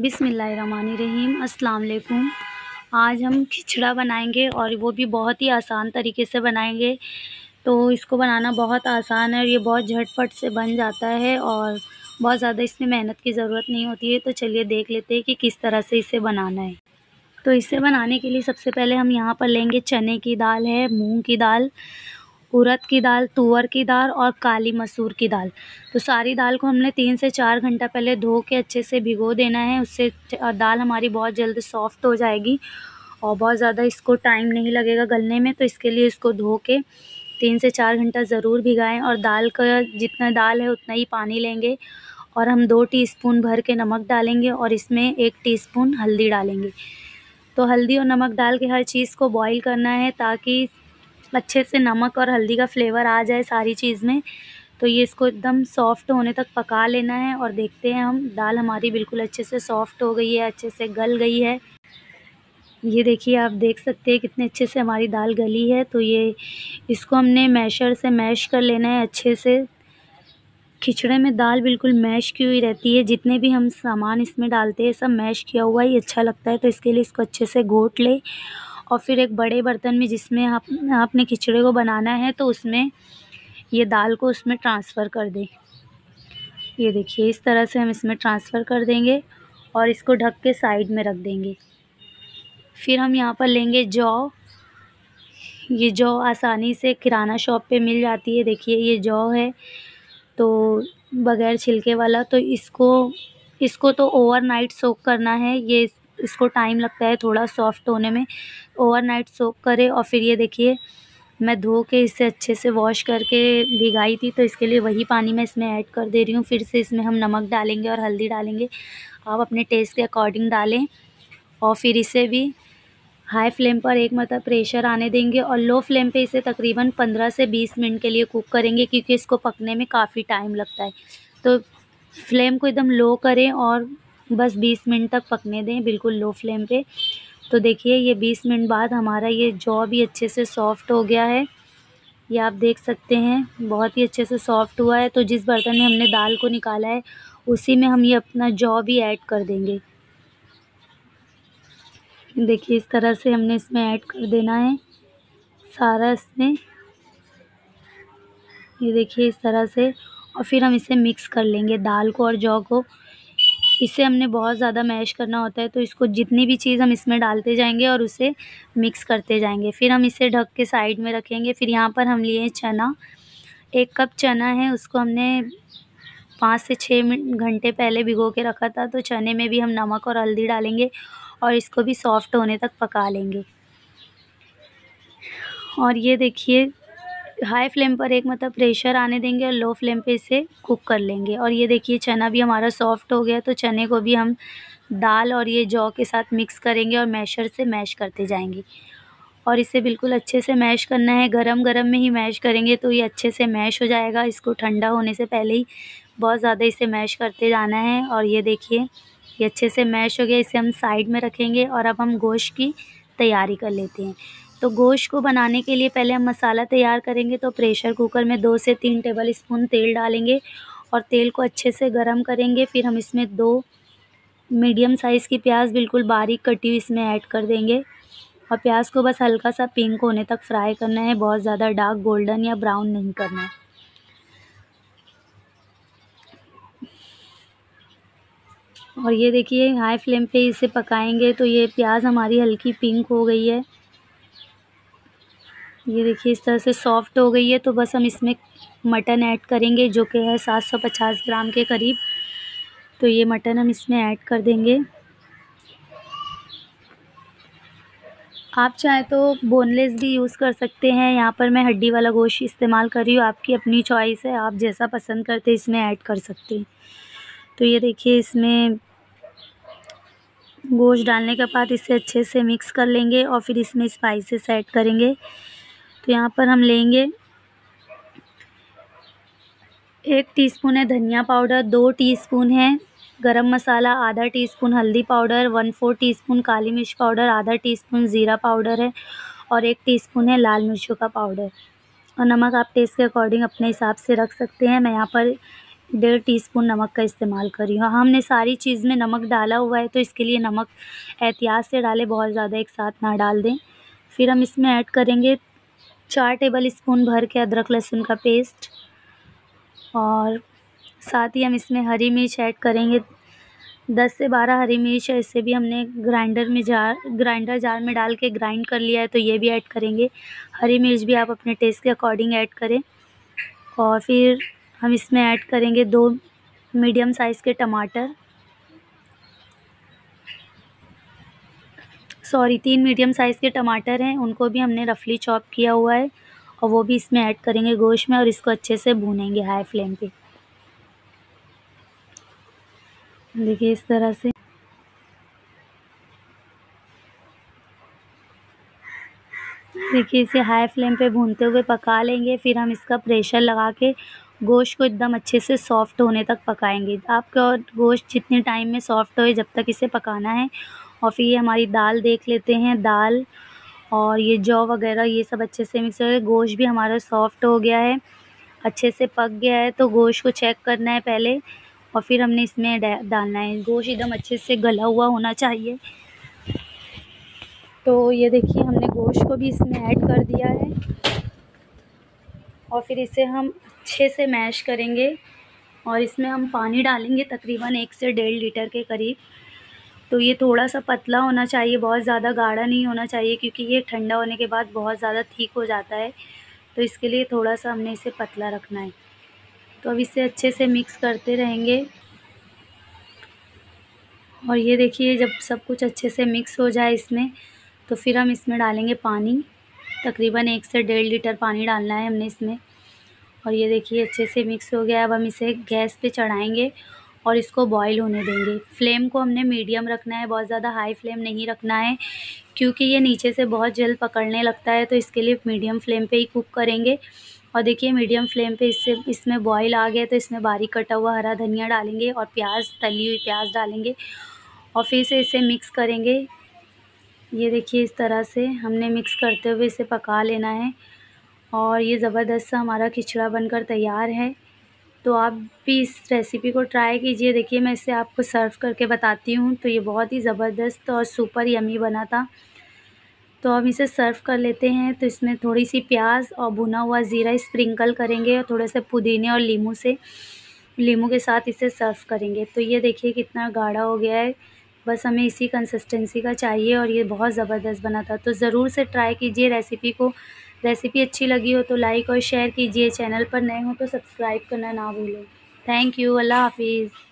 बिस्मिल्लाहिर्रहमानिर्रहीम। अस्सलाम वालेकुम। आज हम खिचड़ा बनाएंगे और वो भी बहुत ही आसान तरीके से बनाएंगे। तो इसको बनाना बहुत आसान है और ये बहुत झटपट से बन जाता है और बहुत ज़्यादा इसमें मेहनत की ज़रूरत नहीं होती है। तो चलिए देख लेते हैं कि किस तरह से इसे बनाना है। तो इसे बनाने के लिए सबसे पहले हम यहाँ पर लेंगे चने की दाल है, मूँग की दाल, उड़द की दाल, तुअर की दाल और काली मसूर की दाल। तो सारी दाल को हमने 3 से 4 घंटा पहले धो के अच्छे से भिगो देना है। उससे दाल हमारी बहुत जल्द सॉफ़्ट हो जाएगी और बहुत ज़्यादा इसको टाइम नहीं लगेगा गलने में। तो इसके लिए इसको धो के 3 से 4 घंटा ज़रूर भिगाएं। और दाल का जितना दाल है उतना ही पानी लेंगे और हम 2 टीस्पून भर के नमक डालेंगे और इसमें 1 टीस्पून हल्दी डालेंगे। तो हल्दी और नमक डाल के हर चीज़ को बॉईल करना है ताकि अच्छे से नमक और हल्दी का फ्लेवर आ जाए सारी चीज़ में। तो ये इसको एकदम सॉफ़्ट होने तक पका लेना है। और देखते हैं हम, दाल हमारी बिल्कुल अच्छे से सॉफ़्ट हो गई है, अच्छे से गल गई है। ये देखिए, आप देख सकते हैं कितने अच्छे से हमारी दाल गली है। तो ये इसको हमने मैशर से मैश कर लेना है अच्छे से। खिचड़े में दाल बिल्कुल मैश की हुई रहती है, जितने भी हम सामान इसमें डालते हैं सब मैश किया हुआ ही अच्छा लगता है। तो इसके लिए इसको अच्छे से घोट ले और फिर एक बड़े बर्तन में जिसमें आपने खिचड़े को बनाना है तो उसमें ये दाल को उसमें ट्रांसफ़र कर दें। ये देखिए, इस तरह से हम इसमें ट्रांसफ़र कर देंगे और इसको ढक के साइड में रख देंगे। फिर हम यहाँ पर लेंगे जौ। ये जौ आसानी से किराना शॉप पे मिल जाती है। देखिए ये जौ है तो बग़ैर छिलके वाला। तो इसको तो ओवरनाइट सोक करना है। ये इसको टाइम लगता है थोड़ा सॉफ़्ट होने में। ओवरनाइट सोक करें और फिर ये देखिए, मैं धो के इसे अच्छे से वॉश करके भिगाई थी तो इसके लिए वही पानी मैं इसमें ऐड कर दे रही हूँ। फिर से इसमें हम नमक डालेंगे और हल्दी डालेंगे, आप अपने टेस्ट के अकॉर्डिंग डालें। और फिर इसे भी हाई फ्लेम पर एक मतलब प्रेशर आने देंगे और लो फ्लेम पे इसे तकरीबन 15 से 20 मिनट के लिए कुक करेंगे क्योंकि इसको पकने में काफ़ी टाइम लगता है। तो फ्लेम को एकदम लो करें और बस 20 मिनट तक पकने दें बिल्कुल लो फ्लेम पे। तो देखिए ये 20 मिनट बाद हमारा ये जौ भी अच्छे से सॉफ़्ट हो गया है। ये आप देख सकते हैं बहुत ही अच्छे से सॉफ़्ट हुआ है। तो जिस बर्तन में हमने दाल को निकाला है उसी में हम ये अपना जौ भी ऐड कर देंगे। देखिए इस तरह से हमने इसमें ऐड कर देना है सारा इसमें। ये देखिए इस तरह से। और फिर हम इसे मिक्स कर लेंगे दाल को और जौ को। इसे हमने बहुत ज़्यादा मैश करना होता है तो इसको जितनी भी चीज़ हम इसमें डालते जाएंगे और उसे मिक्स करते जाएंगे। फिर हम इसे ढक के साइड में रखेंगे। फिर यहाँ पर हम लिए चना, 1 कप चना है, उसको हमने 5 से 6 घंटे पहले भिगो के रखा था। तो चने में भी हम नमक और हल्दी डालेंगे और इसको भी सॉफ़्ट होने तक पका लेंगे। और ये देखिए हाई फ्लेम पर एक मतलब प्रेशर आने देंगे और लो फ्लेम पे इसे कुक कर लेंगे। और ये देखिए चना भी हमारा सॉफ़्ट हो गया। तो चने को भी हम दाल और ये जौ के साथ मिक्स करेंगे और मैशर से मैश करते जाएंगे। और इसे बिल्कुल अच्छे से मैश करना है, गरम गरम में ही मैश करेंगे तो ये अच्छे से मैश हो जाएगा। इसको ठंडा होने से पहले ही बहुत ज़्यादा इसे मैश करते जाना है। और ये देखिए ये अच्छे से मैश हो गया, इसे हम साइड में रखेंगे। और अब हम गोश्त की तैयारी कर लेते हैं। तो गोश्त को बनाने के लिए पहले हम मसाला तैयार करेंगे। तो प्रेशर कुकर में 2 से 3 टेबल स्पून तेल डालेंगे और तेल को अच्छे से गरम करेंगे। फिर हम इसमें 2 मीडियम साइज़ की प्याज बिल्कुल बारीक कटी हुई इसमें ऐड कर देंगे। और प्याज को बस हल्का सा पिंक होने तक फ्राई करना है, बहुत ज़्यादा डार्क गोल्डन या ब्राउन नहीं करना है। और ये देखिए हाई फ्लेम पे इसे पकाएंगे तो ये प्याज हमारी हल्की पिंक हो गई है। ये देखिए इस तरह से सॉफ़्ट हो गई है। तो बस हम इसमें मटन ऐड करेंगे जो कि है 750 ग्राम के करीब। तो ये मटन हम इसमें ऐड कर देंगे। आप चाहे तो बोनलेस भी यूज़ कर सकते हैं, यहाँ पर मैं हड्डी वाला गोश्त इस्तेमाल कर रही हूँ। आपकी अपनी चॉइस है, आप जैसा पसंद करते हैं इसमें ऐड कर सकते हैं। तो ये देखिए इसमें गोश्त डालने के बाद इसे अच्छे से मिक्स कर लेंगे और फिर इसमें स्पाइसेस ऐड करेंगे। तो यहाँ पर हम लेंगे 1 टीस्पून है धनिया पाउडर, 2 टीस्पून है गरम मसाला, आधा टीस्पून हल्दी पाउडर, 1/4 टीस्पून काली मिर्च पाउडर, आधा टीस्पून ज़ीरा पाउडर है और 1 टीस्पून है लाल मिर्चों का पाउडर। और नमक आप टेस्ट के अकॉर्डिंग अपने हिसाब से रख सकते हैं। मैं यहाँ पर डेढ़ टीस्पून नमक का इस्तेमाल करी हूँ। हमने सारी चीज़ में नमक डाला हुआ है तो इसके लिए नमक एहतियात से डालें, बहुत ज़्यादा एक साथ ना डाल दें। फिर हम इसमें ऐड करेंगे 4 टेबल स्पून भर के अदरक लहसुन का पेस्ट, और साथ ही हम इसमें हरी मिर्च ऐड करेंगे, 10 से 12 हरी मिर्च। इसे भी हमने ग्राइंडर जार में डाल के ग्राइंड कर लिया है तो ये भी ऐड करेंगे। हरी मिर्च भी आप अपने टेस्ट के अकॉर्डिंग ऐड करें। और फिर हम इसमें ऐड करेंगे 2 मीडियम साइज़ के टमाटर, 3 मीडियम साइज़ के टमाटर हैं, उनको भी हमने रफली चॉप किया हुआ है और वो भी इसमें ऐड करेंगे गोश्त में, और इसको अच्छे से भूनेंगे हाई फ्लेम पे। देखिए इस तरह से इसे हाई फ्लेम पे भूनते हुए पका लेंगे। फिर हम इसका प्रेशर लगा के गोश्त को एकदम अच्छे से सॉफ़्ट होने तक पकाएंगे। आपका गोश्त जितने टाइम में सॉफ़्ट होए जब तक इसे पकाना है। और फिर ये हमारी दाल देख लेते हैं, दाल और ये जौ वगैरह ये सब अच्छे से मिक्स हो गया। गोश्त भी हमारा सॉफ़्ट हो गया है, अच्छे से पक गया है। तो गोश्त को चेक करना है पहले और फिर हमने इसमें डालना है। गोश्त एकदम अच्छे से गला हुआ होना चाहिए। तो ये देखिए हमने गोश्त को भी इसमें ऐड कर दिया है और फिर इसे हम अच्छे से मैश करेंगे। और इसमें हम पानी डालेंगे तकरीबन 1 से 1.5 लीटर के करीब। तो ये थोड़ा सा पतला होना चाहिए, बहुत ज़्यादा गाढ़ा नहीं होना चाहिए, क्योंकि ये ठंडा होने के बाद बहुत ज़्यादा ठीक हो जाता है। तो इसके लिए थोड़ा सा हमने इसे पतला रखना है। तो अब इसे अच्छे से मिक्स करते रहेंगे। और ये देखिए जब सब कुछ अच्छे से मिक्स हो जाए इसमें, तो फिर हम इसमें डालेंगे पानी, तकरीबन 1 से 1.5 लीटर पानी डालना है हमने इसमें। और ये देखिए अच्छे से मिक्स हो गया। अब हम इसे गैस पे चढ़ाएंगे और इसको बॉईल होने देंगे। फ्लेम को हमने मीडियम रखना है, बहुत ज़्यादा हाई फ्लेम नहीं रखना है, क्योंकि ये नीचे से बहुत जल्द पकड़ने लगता है। तो इसके लिए मीडियम फ्लेम पे ही कुक करेंगे। और देखिए मीडियम फ्लेम पे इसमें बॉईल आ गया। तो इसमें बारीक कटा हुआ हरा धनिया डालेंगे और प्याज, तली हुई प्याज डालेंगे, और फिर से इसे मिक्स करेंगे। ये देखिए इस तरह से हमने मिक्स करते हुए इसे पका लेना है। और ये ज़बरदस्त सा हमारा खिचड़ा बनकर तैयार है। तो आप भी इस रेसिपी को ट्राई कीजिए। देखिए मैं इसे आपको सर्व करके बताती हूँ। तो ये बहुत ही ज़बरदस्त और सुपर यमी बना था। तो हम इसे सर्व कर लेते हैं। तो इसमें थोड़ी सी प्याज और भुना हुआ ज़ीरा स्प्रिंकल करेंगे और थोड़े से पुदीने और नींबू के साथ इसे सर्व करेंगे। तो ये देखिए कितना गाढ़ा हो गया है, बस हमें इसी कंसिस्टेंसी का चाहिए। और ये बहुत ज़बरदस्त बना था। तो ज़रूर से ट्राई कीजिए रेसिपी को। रेसिपी अच्छी लगी हो तो लाइक और शेयर कीजिए। चैनल पर नए हो तो सब्सक्राइब करना ना भूलें। Thank you. अल्लाह हाफिज़।